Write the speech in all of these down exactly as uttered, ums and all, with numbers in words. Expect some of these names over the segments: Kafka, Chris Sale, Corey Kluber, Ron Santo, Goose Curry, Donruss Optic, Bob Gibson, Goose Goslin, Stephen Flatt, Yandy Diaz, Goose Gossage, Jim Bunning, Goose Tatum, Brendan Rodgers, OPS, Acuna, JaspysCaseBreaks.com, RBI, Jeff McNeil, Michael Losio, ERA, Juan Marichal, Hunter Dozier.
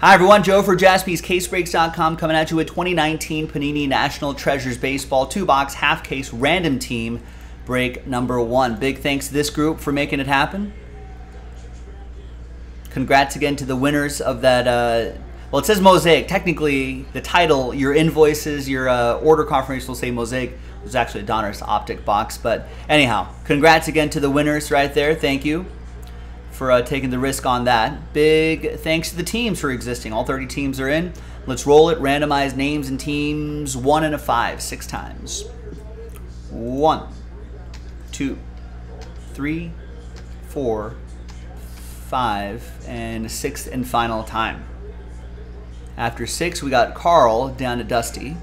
Hi everyone, Joe for Jaspys Case Breaks dot com coming at you with twenty nineteen Panini National Treasures Baseball two box half case random team break number one. Big thanks to this group for making it happen. Congrats again to the winners of that, uh, well, it says Mosaic. Technically, the title, your invoices, your uh, order confirmation will say Mosaic. It was actually a Donruss Optic box, but anyhow, congrats again to the winners right there. Thank you for uh, taking the risk on that. Big thanks to the teams for existing. All thirty teams are in. Let's roll it. Randomize names and teams. One and a five, six times. One, two, three, four, five, and sixth and final time. After six, we got Carl down to Dusty.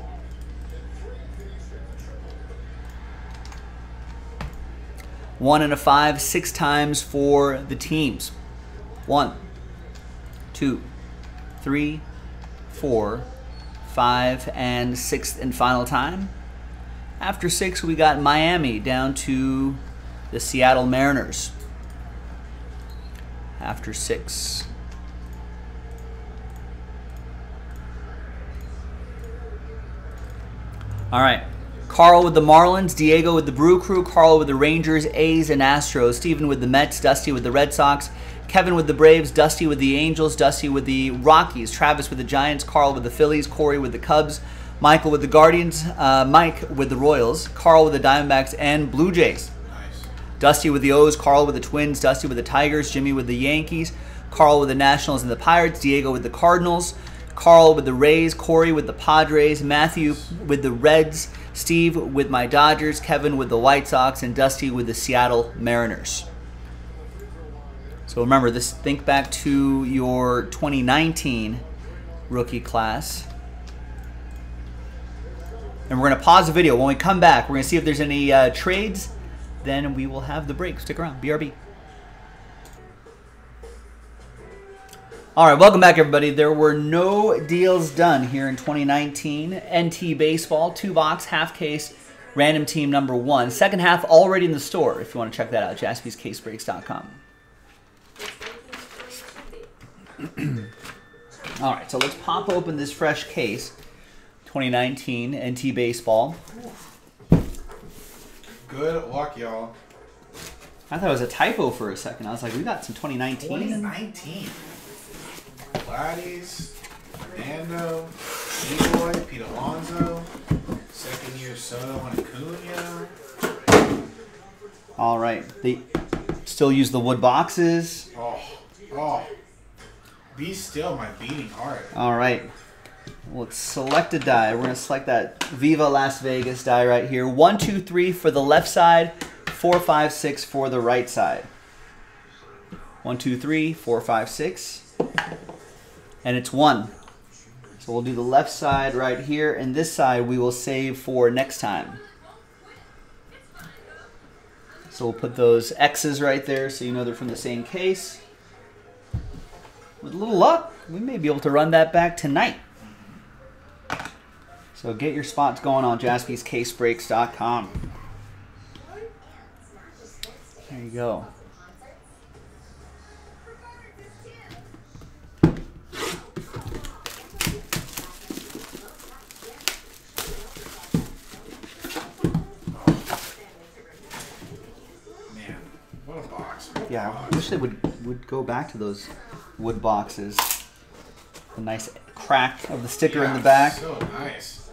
One and a five, six times for the teams. One, two, three, four, five, and sixth and final time. After six, we got Miami down to the Seattle Mariners. After six. All right. Carl with the Marlins, Diego with the Brew Crew, Carl with the Rangers, A's and Astros, Steven with the Mets, Dusty with the Red Sox, Kevin with the Braves, Dusty with the Angels, Dusty with the Rockies, Travis with the Giants, Carl with the Phillies, Corey with the Cubs, Michael with the Guardians, uh, Mike with the Royals, Carl with the Diamondbacks and Blue Jays. Nice. Dusty with the O's, Carl with the Twins, Dusty with the Tigers, Jimmy with the Yankees, Carl with the Nationals and the Pirates, Diego with the Cardinals, Carl with the Rays, Corey with the Padres, Matthew with the Reds, Steve with my Dodgers, Kevin with the White Sox, and Dusty with the Seattle Mariners. So remember this, think back to your twenty nineteen rookie class. And we're gonna pause the video. When we come back, we're gonna see if there's any uh, trades, then we will have the break. Stick around, B R B. All right, welcome back, everybody. There were no deals done here in twenty nineteen. N T Baseball, two box, half-case, random team number one. Second half already in the store, if you want to check that out, Jaspys Case Breaks dot com. All right, so let's pop open this fresh case, twenty nineteen N T Baseball. Good luck, y'all. I thought it was a typo for a second. I was like, we got some twenty nineteen. twenty nineteen. Gladys, Fernando, D-Boy, Pete Alonso, second year Soto and Acuna. All right, they still use the wood boxes. Oh, oh, be still my beating heart. All right, let's select a die. We're gonna select that Viva Las Vegas die right here. One, two, three for the left side, four, five, six for the right side. One, two, three, four, five, six. And it's one. So we'll do the left side right here, and this side we will save for next time. So we'll put those X's right there so you know they're from the same case. With a little luck, we may be able to run that back tonight. So get your spots going on Jaspys Case Breaks dot com. There you go. Yeah, I wish they would, would go back to those wood boxes. The nice crack of the sticker, yeah, in the back. So nice.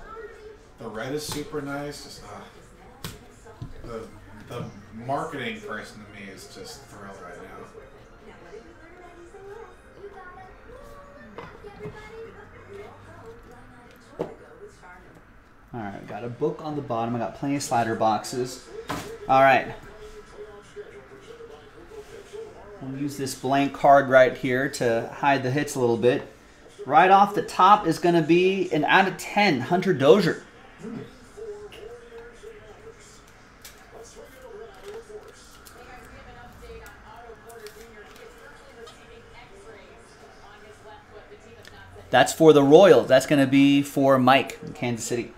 The red is super nice. Just, uh, the, the marketing person to me is just thrilled right now. All right, got a book on the bottom. I got plenty of slider boxes. All right. We'll use this blank card right here to hide the hits a little bit. Right off the top is going to be an out of ten, Hunter Dozier. Hmm. That's for the Royals. That's going to be for Mike in Kansas City.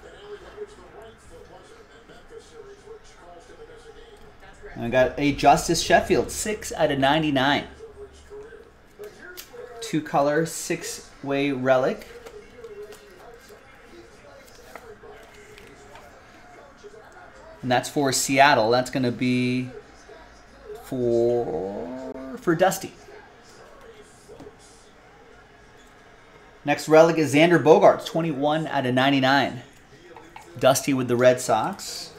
And we got a Justice Sheffield, six out of ninety-nine. two color, six-way relic. And that's for Seattle. That's going to be for, for Dusty. Next relic is Xander Bogaerts, twenty-one out of ninety-nine. Dusty with the Red Sox.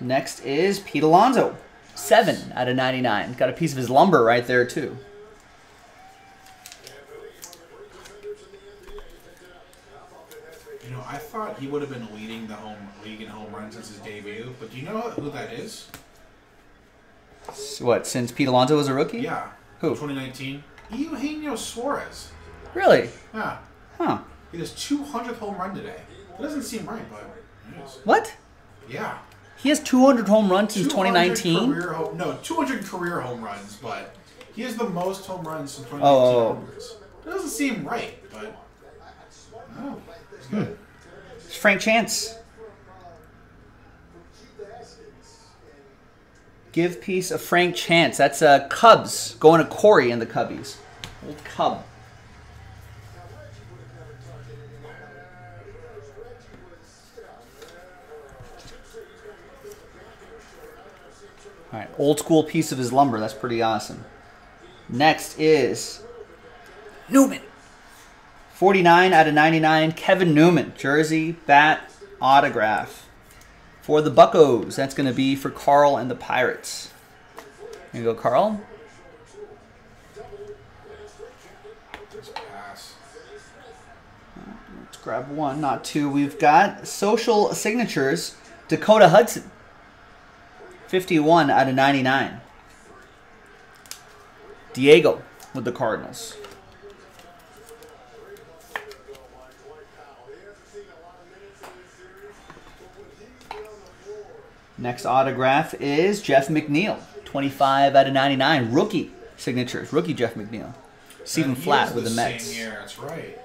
Next is Pete Alonso, seven out of ninety-nine. Got a piece of his lumber right there, too. You know, I thought he would have been leading the home league in home runs since his debut, but do you know who that is? What, since Pete Alonso was a rookie? Yeah. Who? twenty nineteen. Eugenio Suarez. Really? Yeah. Huh. He has two hundredth home run today. That doesn't seem right, but it is. What? Yeah. He has two hundred home runs since twenty nineteen? No, two hundred career home runs, but he has the most home runs since twenty nineteen. Oh. That doesn't seem right, but no, it's good. Hmm. It's Frank Chance. Give piece of Frank Chance. That's uh, Cubs going to Corey and the Cubbies. Old Cub. All right, old school piece of his lumber. That's pretty awesome. Next is Newman. forty-nine out of ninety-nine, Kevin Newman. Jersey, bat, autograph. For the Buccos, that's going to be for Carl and the Pirates. There you go, Carl. Let's grab one, not two. We've got social signatures, Dakota Hudson. fifty-one out of ninety-nine. Diego with the Cardinals. Next autograph is Jeff McNeil. twenty-five out of ninety-nine. Rookie signatures. Rookie Jeff McNeil. Stephen Flatt with the Mets. Same year. That's right.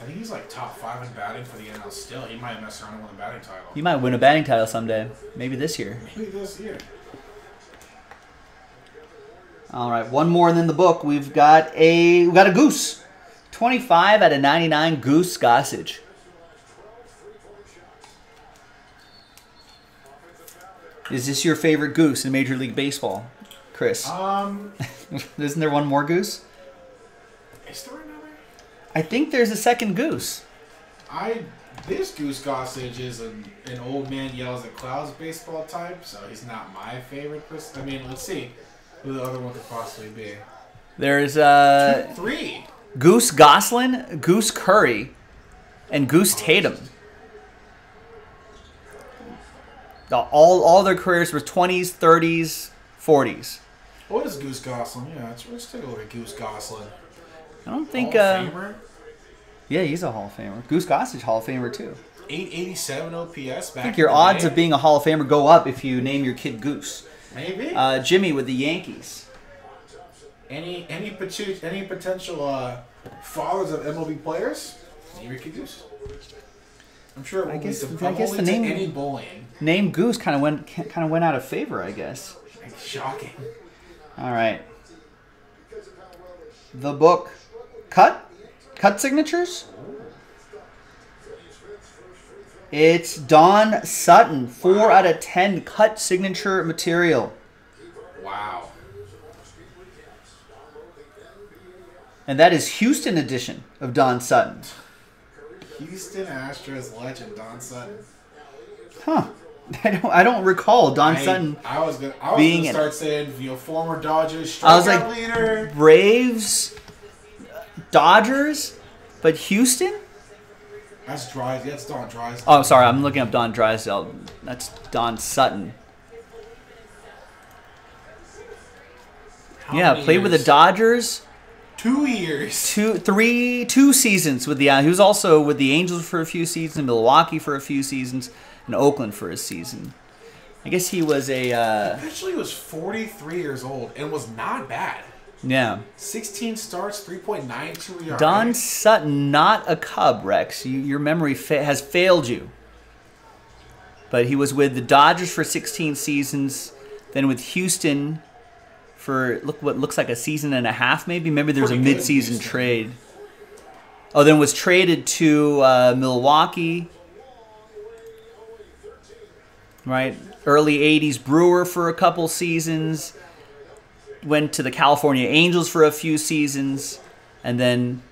I think he's like top five in batting for the N L still. He might mess around and win a batting title. He might win a batting title someday. Maybe this year. Maybe this year. All right, one more than the book. We've got a we got a goose. twenty-five out of ninety-nine. Goose Gossage. Is this your favorite goose in Major League Baseball, Chris? Um, isn't there one more goose? Is there another? I think there's a second goose. I this Goose Gossage is an, an old man yells at clouds baseball type, so he's not my favorite person. I mean, let's see who the other one could possibly be. There's uh Two, three Goose Goslin, Goose Curry, and Goose Tatum. All all their careers were twenties, thirties, forties. What is Goose Goslin? Yeah, let's, let's take a look at Goose Goslin. I don't think. Hall of uh, Famer? Yeah, he's a Hall of Famer. Goose Gossage, Hall of Famer too. eight eighty-seven O P S. Back I think your odds day. of being a Hall of Famer go up if you name your kid Goose. Maybe. Uh, Jimmy with the Yankees. Any any any potential uh, fathers of M L B players? Name your kid Goose. I'm sure. It will I guess. Lead to, I guess the name any bullying. Name Goose kind of went kind of went out of favor. I guess. It's shocking. All right. The book. Cut? Cut signatures? It's Don Sutton. four out of ten cut signature material. Wow. And that is Houston edition of Don Sutton. Houston Astros legend, Don Sutton. Huh. I don't. I don't recall Don I, Sutton. I was gonna. I was being gonna start an, saying you know former Dodgers strikeout I was like, leader. Braves, Dodgers, but Houston. That's Drysdale. That's Don Drysdale. Oh, sorry. I'm looking up Don Drysdale. That's Don Sutton. How yeah, played years? with the Dodgers. Two years. Two, three, two seasons with the. Uh, he was also with the Angels for a few seasons, Milwaukee for a few seasons. In Oakland for his season. I guess he was a... Uh, he actually was forty-three years old and was not bad. Yeah. sixteen starts, three point nine two E R A. Don Sutton, not a Cub, Rex. You, your memory fa has failed you. But he was with the Dodgers for sixteen seasons, then with Houston for look what looks like a season and a half, maybe. Remember, there's a mid-season trade. Oh, then was traded to uh, Milwaukee. Right? Early eighties Brewer for a couple seasons. Went to the California Angels for a few seasons, and then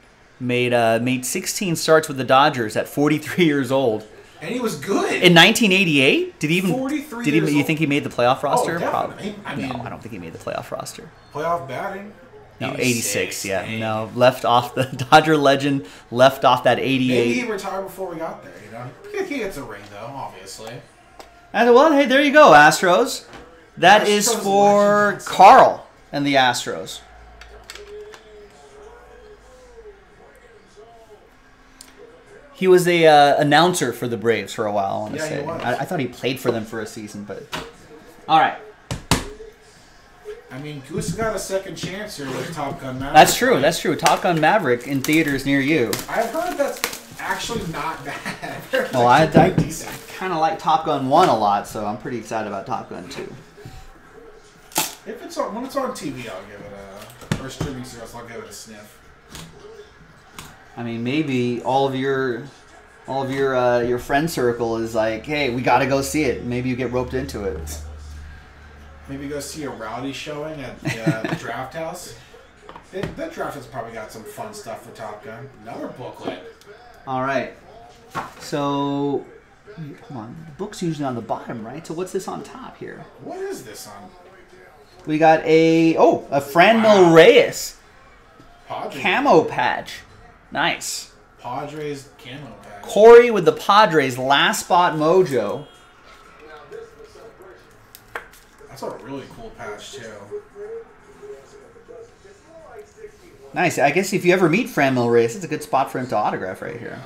made uh, made sixteen starts with the Dodgers at forty-three years old. And he was good in nineteen eighty-eight. Did he even? forty-three did he? Years you old. Think he made the playoff roster? Oh, probably. I mean, no, I don't think he made the playoff roster. Playoff batting. No, eighty-six. Yeah, eighty. No, left off the Dodger legend. Left off that eighty-eight. Maybe he retired before we got there. You know, he gets a ring though, obviously. And well, hey, there you go, Astros. That Astros is for Carl. And the Astros. He was a uh, announcer for the Braves for a while. I want to yeah, say. I, I thought he played for them for a season, but all right. I mean, Goose got a second chance here with Top Gun Maverick. That's true. That's true. Top Gun Maverick in theaters near you. I've heard that's actually not bad. Well, I, I kind of like Top Gun One a lot, so I'm pretty excited about Top Gun Two. If it's on, when it's on T V, I'll give it a, or streaming service, I'll give it a sniff. I mean, maybe all of your, all of your, uh, your friend circle is like, hey, we gotta go see it. Maybe you get roped into it. Maybe go see a rowdy showing at the, uh, the Draft House. It, that Draft House probably got some fun stuff for Top Gun. Another booklet. All right. So, come on. The book's usually on the bottom, right? So what's this on top here? What is this on? We got a, oh, a Franmil wow. Reyes Padres. Camo patch. Nice. Padres camo patch. Corey with the Padres, last spot mojo. That's a really cool patch, too. Nice. I guess if you ever meet Franmil Reyes, it's a good spot for him to autograph right here.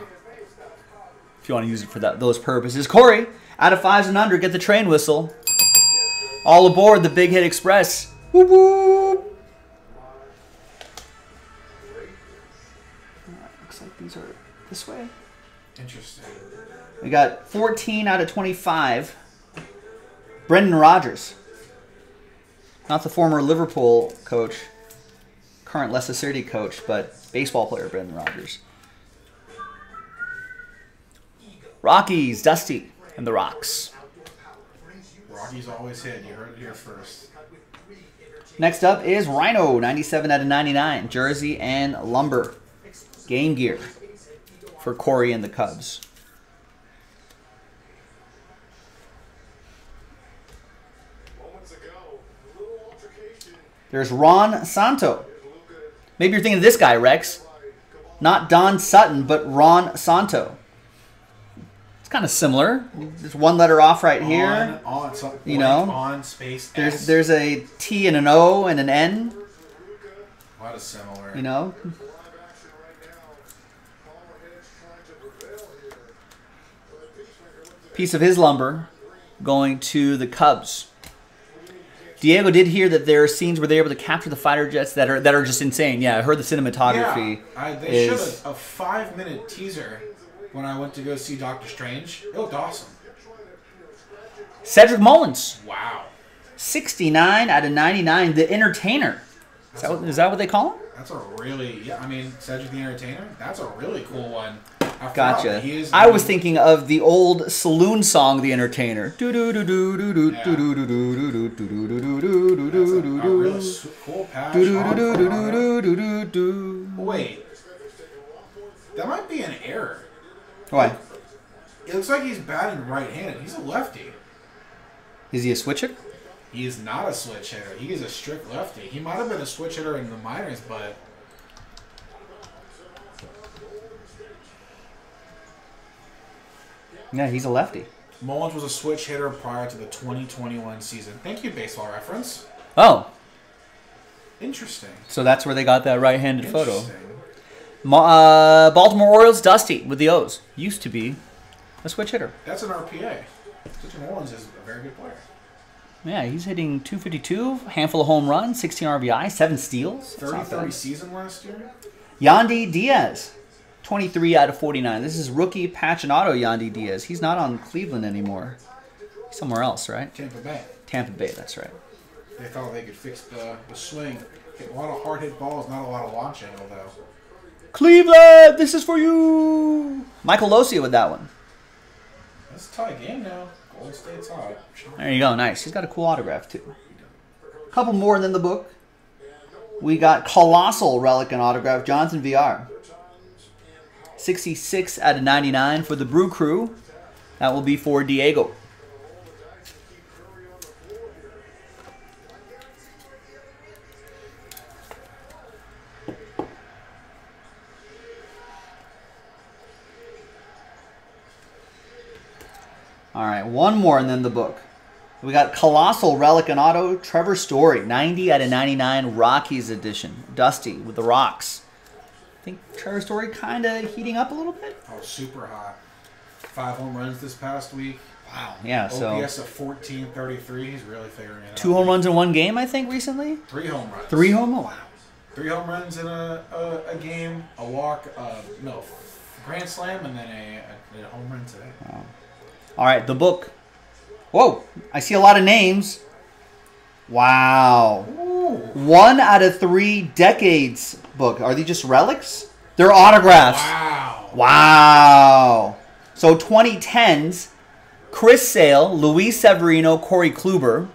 If you want to use it for that, those purposes. Corey, out of fives and under, get the train whistle. All aboard the Big Hit Express. Whoop, whoop. Right, looks like these are this way. Interesting. We got fourteen out of twenty-five. Brendan Rodgers. Not the former Liverpool coach, current Leicester City coach, but baseball player Brendan Rodgers. Rockies, Dusty, and the Rocks. Rockies always hit. You heard it here first. Next up is Rhino, ninety-seven out of ninety-nine. Jersey and Lumber. Game gear for Corey and the Cubs. There's Ron Santo. Maybe you're thinking of this guy, Rex. Not Don Sutton, but Ron Santo. Kind of similar. There's one letter off right on, here. On, so you know, on space. There's S. There's a T and an O and an N. A lot of similar. You know. Piece of his lumber going to the Cubs. Diego did hear that there are scenes where they're able to capture the fighter jets that are that are just insane. Yeah, I heard the cinematography. Yeah, I, they showed a, a five minute teaser. When I went to go see Doctor Strange, it looked awesome. Cedric Mullins. Wow. sixty-nine out of ninety-nine, the Entertainer. Is that, what, a, is that what they call him? That's a really, yeah, I mean, Cedric the Entertainer, that's a really cool one. I gotcha. He is I was thinking of the old saloon song, The Entertainer. do do do do do do do do do do do do do do a really cool patch. Wait. That might be an error. Why? It looks like he's batting right-handed. He's a lefty. Is he a switch hitter? He is not a switch hitter. He is a strict lefty. He might have been a switch hitter in the minors, but... yeah, he's a lefty. Mullins was a switch hitter prior to the twenty twenty-one season. Thank you, Baseball Reference. Oh. Interesting. So that's where they got that right-handed photo. Uh, Baltimore Orioles, Dusty with the O's. Used to be a switch hitter. That's an R P A. Cedric Mullins is a very good player. Yeah, he's hitting two fifty-two, handful of home runs, sixteen R B I, seven steals. thirty thirty season last year. Yandy Diaz, twenty-three out of forty-nine. This is rookie patch and auto Yandy Diaz. He's not on Cleveland anymore. Somewhere else, right? Tampa Bay. Tampa Bay, that's right. They thought they could fix the, the swing. A lot of hard hit balls, not a lot of launching, although. Cleveland, this is for you. Michael Losio with that one. That's a tie game now. Golden State's hot. There you go, nice. He's got a cool autograph, too. A couple more than the book. We got Colossal Relic and Autograph, Johnson V R. sixty-six out of ninety-nine for the Brew Crew. That will be for Diego. All right, one more and then the book. We got Colossal Relic and Auto, Trevor Story, ninety out of ninety-nine, Rockies edition. Dusty with the rocks. I think Trevor Story kind of heating up a little bit. Oh, super hot. Five home runs this past week. Wow. Yeah, O P S so. O P S of fourteen thirty-three. He's really figuring it out. Two home runs in one game, I think, recently? Three home runs. Three home runs. Wow. Three home runs in a, a, a game, a walk, a, no, grand slam, and then a, a, a home run today. Wow. All right, the book. Whoa, I see a lot of names. Wow. Ooh. One out of three decades book. Are they just relics? They're autographs. Wow. Wow. So twenty tens, Chris Sale, Luis Severino, Corey Kluber,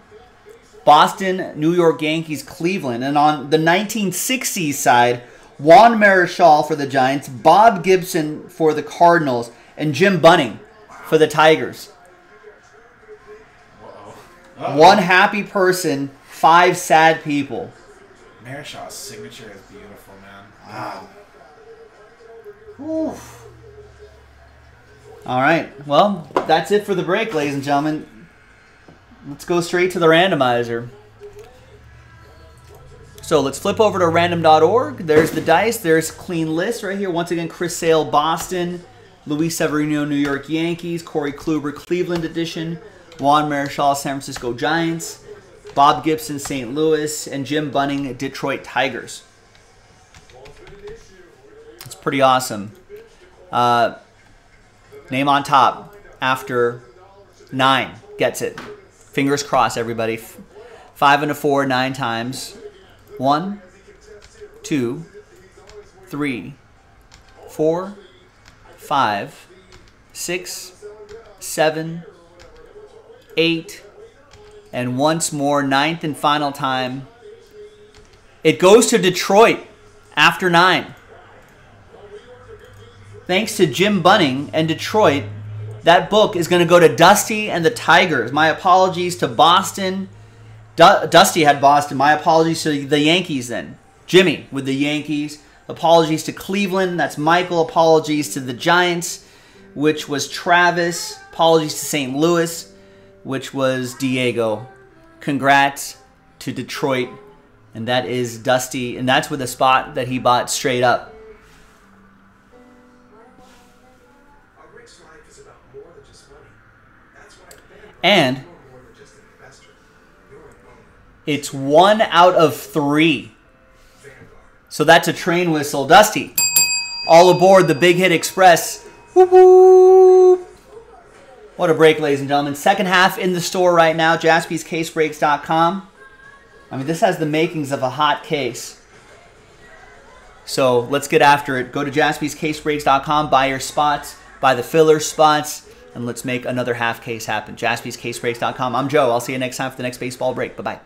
Boston, New York Yankees, Cleveland. And on the nineteen sixties side, Juan Marichal for the Giants, Bob Gibson for the Cardinals, and Jim Bunning for the Tigers. Uh-oh. Uh-oh. One happy person, five sad people. Marichal's signature is beautiful, man. Wow. Oof. All right. Well, that's it for the break, ladies and gentlemen. Let's go straight to the randomizer. So let's flip over to random dot org. There's the dice. There's clean list right here. Once again, Chris Sale, Boston. Luis Severino, New York Yankees. Corey Kluber, Cleveland edition. Juan Marichal, San Francisco Giants. Bob Gibson, Saint Louis. And Jim Bunning, Detroit Tigers. It's pretty awesome. Uh, name on top after nine gets it. Fingers crossed, everybody. Five and a four, nine times. One, two, three, four, five, six, seven, eight, and once more, ninth and final time. It goes to Detroit after nine. Thanks to Jim Bunning and Detroit, that book is going to go to Dusty and the Tigers. My apologies to Boston. Du- Dusty had Boston. My apologies to the Yankees then. Jimmy with the Yankees. Apologies to Cleveland. That's Michael. Apologies to the Giants, which was Travis. Apologies to Saint Louis, which was Diego. Congrats to Detroit. And that is Dusty. And that's with a spot that he bought straight up. And it's one out of three. So that's a train whistle. Dusty, all aboard the Big Hit Express. Woo-hoo! What a break, ladies and gentlemen. Second half in the store right now, Jaspys Case Breaks dot com. I mean, this has the makings of a hot case. So let's get after it. Go to Jaspys Case Breaks dot com, buy your spots, buy the filler spots, and let's make another half case happen. Jaspys Case Breaks dot com. I'm Joe. I'll see you next time for the next baseball break. Bye-bye.